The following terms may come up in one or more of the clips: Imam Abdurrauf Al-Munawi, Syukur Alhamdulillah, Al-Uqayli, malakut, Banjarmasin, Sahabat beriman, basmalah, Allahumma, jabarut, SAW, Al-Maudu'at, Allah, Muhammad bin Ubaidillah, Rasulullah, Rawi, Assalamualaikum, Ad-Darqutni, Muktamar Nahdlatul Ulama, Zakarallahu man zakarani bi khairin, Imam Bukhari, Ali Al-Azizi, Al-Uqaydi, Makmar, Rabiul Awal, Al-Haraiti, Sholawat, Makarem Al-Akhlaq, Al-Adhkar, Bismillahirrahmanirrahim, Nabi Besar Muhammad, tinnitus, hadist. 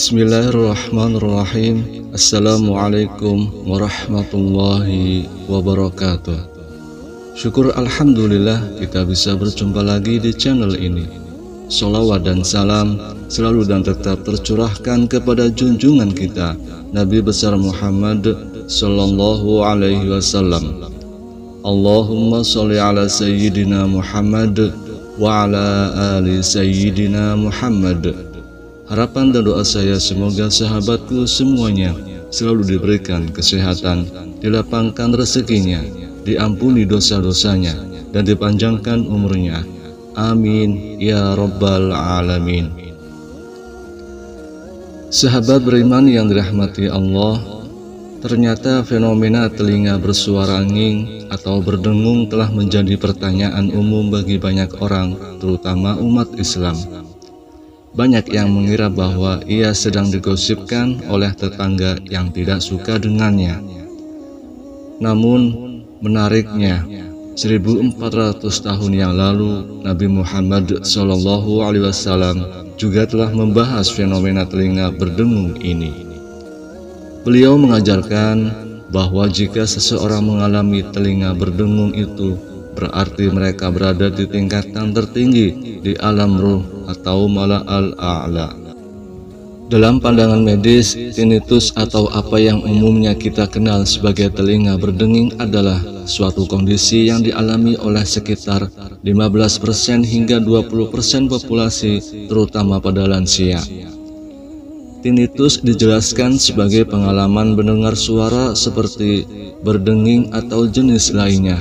Bismillahirrahmanirrahim. Assalamualaikum warahmatullahi wabarakatuh. Syukur Alhamdulillah kita bisa berjumpa lagi di channel ini. Sholawat dan salam selalu dan tetap tercurahkan kepada junjungan kita Nabi Besar Muhammad SAW. Allahumma sholli ala Sayyidina Muhammad wa ala ali Sayyidina Muhammad. Harapan dan doa saya semoga sahabatku semuanya selalu diberikan kesehatan, dilapangkan rezekinya, diampuni dosa-dosanya, dan dipanjangkan umurnya. Amin ya Rabbal Alamin. Sahabat beriman yang dirahmati Allah, ternyata fenomena telinga bersuara angin atau berdengung telah menjadi pertanyaan umum bagi banyak orang, terutama umat Islam. Banyak yang mengira bahwa ia sedang digosipkan oleh tetangga yang tidak suka dengannya. Namun menariknya, 1400 tahun yang lalu Nabi Muhammad SAW juga telah membahas fenomena telinga berdengung ini. Beliau mengajarkan bahwa jika seseorang mengalami telinga berdengung itu berarti mereka berada di tingkatan tertinggi di alam ruh atau mala' al a'la. Dalam pandangan medis, tinnitus atau apa yang umumnya kita kenal sebagai telinga berdenging adalah suatu kondisi yang dialami oleh sekitar 15% hingga 20% populasi, terutama pada lansia. Tinnitus dijelaskan sebagai pengalaman mendengar suara seperti berdenging atau jenis lainnya,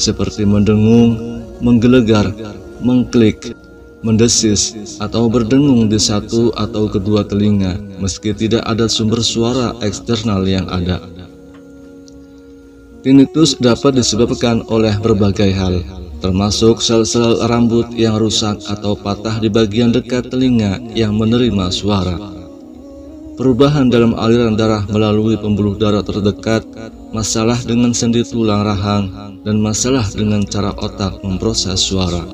seperti mendengung, menggelegar, mengklik, mendesis, atau berdengung di satu atau kedua telinga meski tidak ada sumber suara eksternal yang ada. Tinnitus dapat disebabkan oleh berbagai hal, termasuk sel-sel rambut yang rusak atau patah di bagian dekat telinga yang menerima suara, perubahan dalam aliran darah melalui pembuluh darah terdekat, masalah dengan sendi tulang rahang, dan masalah dengan cara otak memproses suara.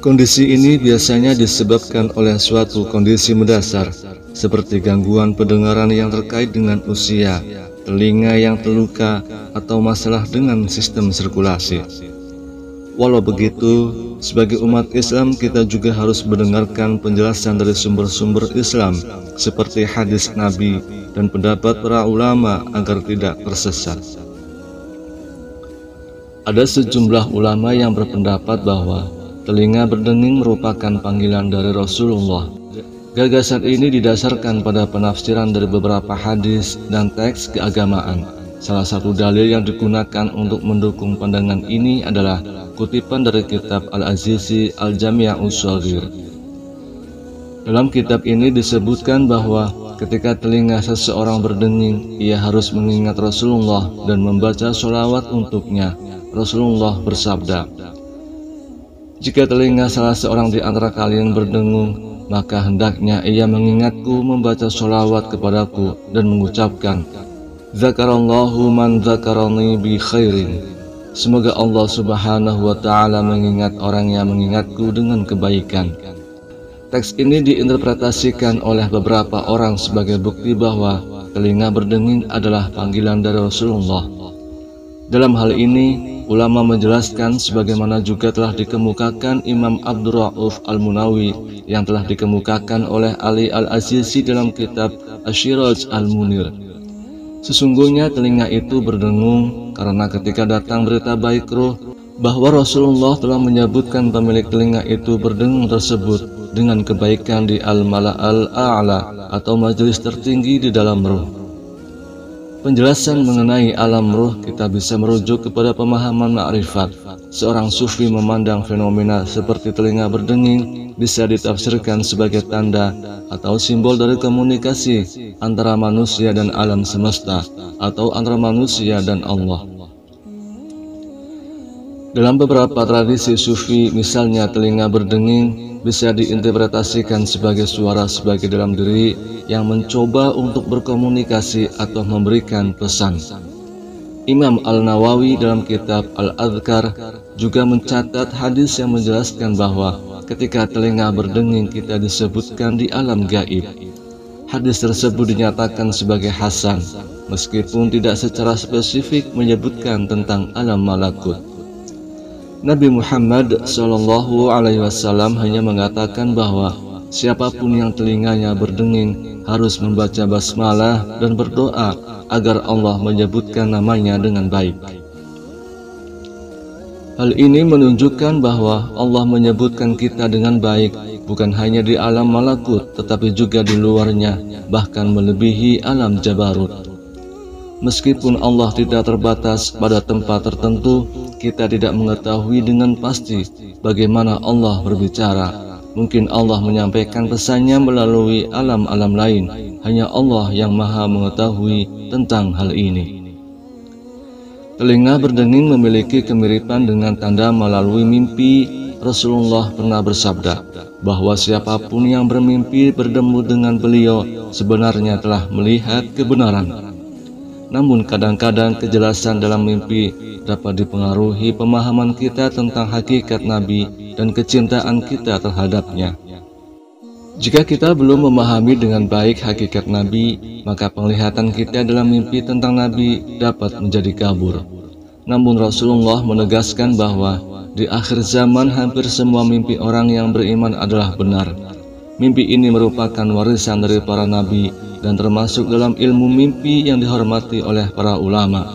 Kondisi ini biasanya disebabkan oleh suatu kondisi mendasar seperti gangguan pendengaran yang terkait dengan usia, telinga yang terluka, atau masalah dengan sistem sirkulasi. Walau begitu, sebagai umat Islam kita juga harus mendengarkan penjelasan dari sumber-sumber Islam seperti hadis Nabi dan pendapat para ulama agar tidak tersesat. Ada sejumlah ulama yang berpendapat bahwa telinga berdenging merupakan panggilan dari Rasulullah. Gagasan ini didasarkan pada penafsiran dari beberapa hadis dan teks keagamaan. Salah satu dalil yang digunakan untuk mendukung pandangan ini adalah kutipan dari kitab Al-Azizi Al-Jami' al-Sulvir. Dalam kitab ini disebutkan bahwa ketika telinga seseorang berdenging, ia harus mengingat Rasulullah dan membaca sholawat untuknya. Rasulullah bersabda, "Jika telinga salah seorang di antara kalian berdengung, maka hendaknya ia mengingatku, membaca sholawat kepadaku, dan mengucapkan, Zakarallahu man zakarani bi khairin. Semoga Allah Subhanahu wa ta'ala mengingat orang yang mengingatku dengan kebaikan." Teks ini diinterpretasikan oleh beberapa orang sebagai bukti bahwa telinga berdenging adalah panggilan dari Rasulullah. Dalam hal ini, ulama menjelaskan sebagaimana juga telah dikemukakan Imam Abdurrauf Al-Munawi yang telah dikemukakan oleh Ali Al-Azizi dalam kitab As-Siraj Al-Munir. Sesungguhnya telinga itu berdengung karena ketika datang berita baik roh bahwa Rasulullah telah menyebutkan pemilik telinga itu berdengung tersebut dengan kebaikan di al-mala' al a'la atau majelis tertinggi di dalam roh. Penjelasan mengenai alam roh kita bisa merujuk kepada pemahaman ma'rifat. Seorang sufi memandang fenomena seperti telinga berdenging bisa ditafsirkan sebagai tanda atau simbol dari komunikasi antara manusia dan alam semesta atau antara manusia dan Allah. Dalam beberapa tradisi sufi, misalnya telinga berdenging bisa diinterpretasikan sebagai suara sebagai dalam diri yang mencoba untuk berkomunikasi atau memberikan pesan. Imam Al-Nawawi dalam kitab Al-Adhkar juga mencatat hadis yang menjelaskan bahwa ketika telinga berdenging kita disebutkan di alam gaib. Hadis tersebut dinyatakan sebagai hasan, meskipun tidak secara spesifik menyebutkan tentang alam malakut. Nabi Muhammad SAW hanya mengatakan bahwa siapapun yang telinganya berdenging harus membaca basmalah dan berdoa agar Allah menyebutkan namanya dengan baik. Hal ini menunjukkan bahwa Allah menyebutkan kita dengan baik, bukan hanya di alam malakut, tetapi juga di luarnya, bahkan melebihi alam jabarut. Meskipun Allah tidak terbatas pada tempat tertentu, kita tidak mengetahui dengan pasti bagaimana Allah berbicara. Mungkin Allah menyampaikan pesannya melalui alam-alam lain. Hanya Allah yang maha mengetahui tentang hal ini. Telinga berdenging memiliki kemiripan dengan tanda melalui mimpi. Rasulullah pernah bersabda bahwa siapapun yang bermimpi bertemu dengan beliau sebenarnya telah melihat kebenaran. Namun kadang-kadang kejelasan dalam mimpi dapat dipengaruhi pemahaman kita tentang hakikat Nabi dan kecintaan kita terhadapnya. Jika kita belum memahami dengan baik hakikat Nabi, maka penglihatan kita dalam mimpi tentang Nabi dapat menjadi kabur. Namun Rasulullah menegaskan bahwa di akhir zaman hampir semua mimpi orang yang beriman adalah benar. Mimpi ini merupakan warisan dari para nabi dan termasuk dalam ilmu mimpi yang dihormati oleh para ulama.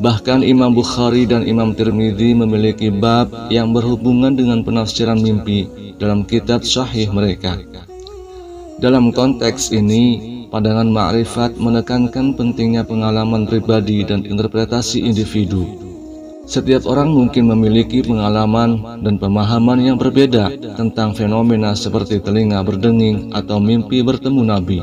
Bahkan Imam Bukhari dan Imam Tirmidhi memiliki bab yang berhubungan dengan penafsiran mimpi dalam kitab sahih mereka. Dalam konteks ini, pandangan ma'rifat menekankan pentingnya pengalaman pribadi dan interpretasi individu. Setiap orang mungkin memiliki pengalaman dan pemahaman yang berbeda tentang fenomena seperti telinga berdenging atau mimpi bertemu Nabi.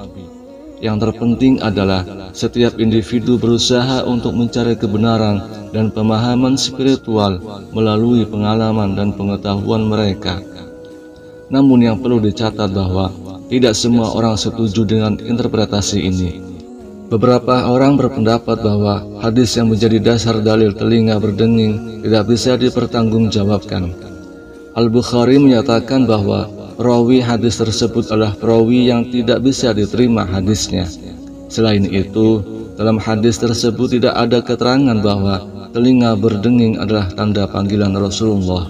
Yang terpenting adalah setiap individu berusaha untuk mencari kebenaran dan pemahaman spiritual melalui pengalaman dan pengetahuan mereka. Namun yang perlu dicatat bahwa tidak semua orang setuju dengan interpretasi ini. Beberapa orang berpendapat bahwa hadis yang menjadi dasar dalil telinga berdenging tidak bisa dipertanggungjawabkan. Al-Bukhari menyatakan bahwa rawi hadis tersebut adalah rawi yang tidak bisa diterima hadisnya. Selain itu, dalam hadis tersebut tidak ada keterangan bahwa telinga berdenging adalah tanda panggilan Rasulullah.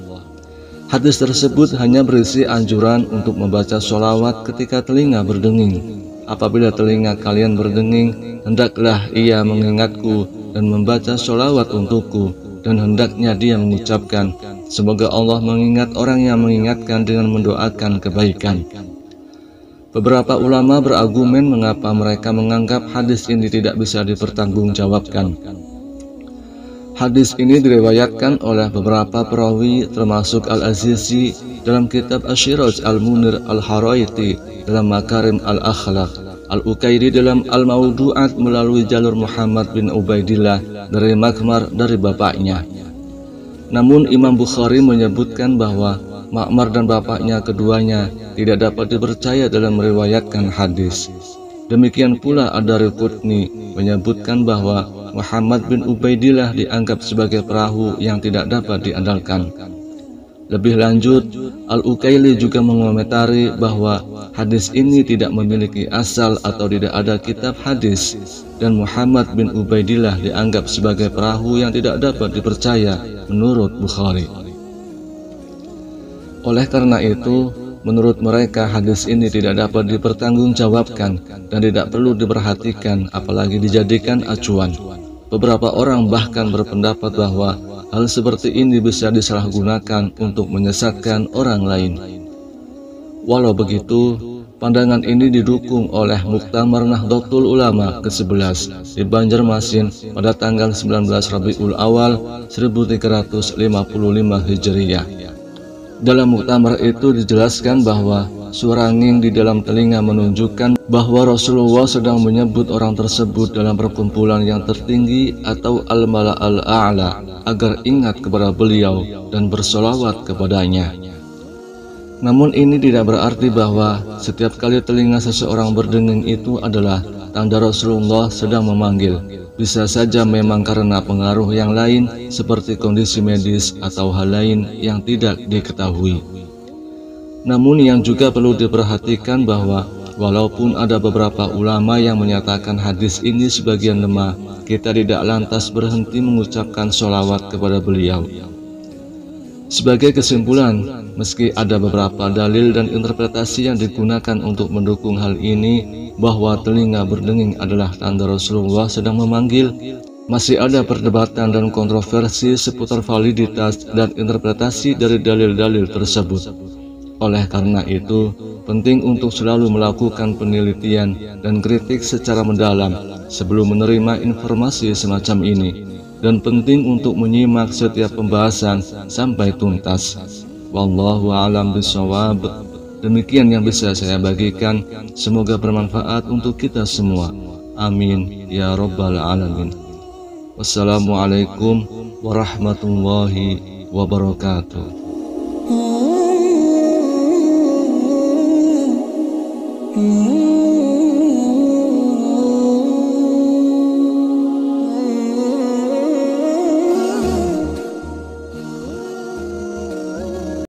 Hadis tersebut hanya berisi anjuran untuk membaca sholawat ketika telinga berdenging. Apabila telinga kalian berdenging, hendaklah ia mengingatku dan membaca sholawat untukku, dan hendaknya dia mengucapkan, semoga Allah mengingat orang yang mengingatkan dengan mendoakan kebaikan. Beberapa ulama berargumen mengapa mereka menganggap hadis ini tidak bisa dipertanggungjawabkan. Hadis ini diriwayatkan oleh beberapa perawi termasuk Al-Azizi dalam kitab As-Siraj Al-Munir, Al-Haraiti dalam Makarem Al-Akhlaq, Al-Uqaydi dalam Al-Maudu'at melalui jalur Muhammad bin Ubaidillah dari makmar dari bapaknya. Namun Imam Bukhari menyebutkan bahwa makmar dan bapaknya keduanya tidak dapat dipercaya dalam meriwayatkan hadis. Demikian pula Ad-Darqutni menyebutkan bahwa Muhammad bin Ubaidillah dianggap sebagai perahu yang tidak dapat diandalkan. Lebih lanjut, Al-Uqayli juga mengomentari bahwa hadis ini tidak memiliki asal atau tidak ada kitab hadis, dan Muhammad bin Ubaidillah dianggap sebagai perahu yang tidak dapat dipercaya menurut Bukhari. Oleh karena itu, menurut mereka hadis ini tidak dapat dipertanggungjawabkan dan tidak perlu diperhatikan apalagi dijadikan acuan. Beberapa orang bahkan berpendapat bahwa hal seperti ini bisa disalahgunakan untuk menyesatkan orang lain. Walau begitu, pandangan ini didukung oleh Muktamar Nahdlatul Ulama ke-11 di Banjarmasin pada tanggal 19 Rabiul Awal 1355 Hijriah. Dalam muktamar itu dijelaskan bahwa suara angin di dalam telinga menunjukkan bahwa Rasulullah sedang menyebut orang tersebut dalam perkumpulan yang tertinggi atau al-mala' al a'la agar ingat kepada beliau dan bersolawat kepadanya. Namun ini tidak berarti bahwa setiap kali telinga seseorang berdenging itu adalah tanda Rasulullah sedang memanggil. Bisa saja memang karena pengaruh yang lain seperti kondisi medis atau hal lain yang tidak diketahui. Namun yang juga perlu diperhatikan bahwa Walaupun ada beberapa ulama yang menyatakan hadis ini sebagian lemah, kita tidak lantas berhenti mengucapkan sholawat kepada beliau. Sebagai kesimpulan, meski ada beberapa dalil dan interpretasi yang digunakan untuk mendukung hal ini, bahwa telinga berdenging adalah tanda Rasulullah sedang memanggil, masih ada perdebatan dan kontroversi seputar validitas dan interpretasi dari dalil-dalil tersebut. Oleh karena itu, penting untuk selalu melakukan penelitian dan kritik secara mendalam sebelum menerima informasi semacam ini, dan penting untuk menyimak setiap pembahasan sampai tuntas. Wallahu a'lam bishawab. Demikian yang bisa saya bagikan, semoga bermanfaat untuk kita semua. Amin ya Rabbal Alamin. Wassalamualaikum warahmatullahi wabarakatuh.